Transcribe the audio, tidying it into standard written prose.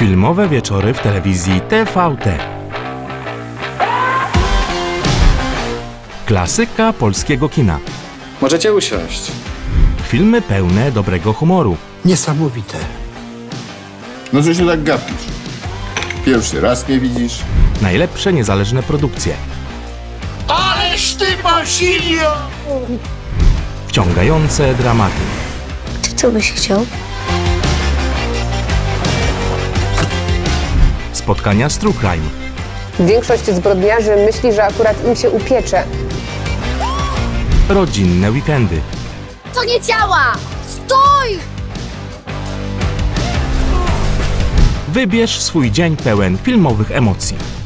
Filmowe wieczory w telewizji TVT. Klasyka polskiego kina. Możecie usiąść. Filmy pełne dobrego humoru. Niesamowite. No co się tak gapisz? Pierwszy raz mnie widzisz. Najlepsze niezależne produkcje. Ależ ty, Basilio! Wciągające dramaty. Ty co byś chciał? Spotkania z True Crime. Większość zbrodniarzy myśli, że akurat im się upiecze. Rodzinne weekendy. To nie działa! Stój! Wybierz swój dzień pełen filmowych emocji.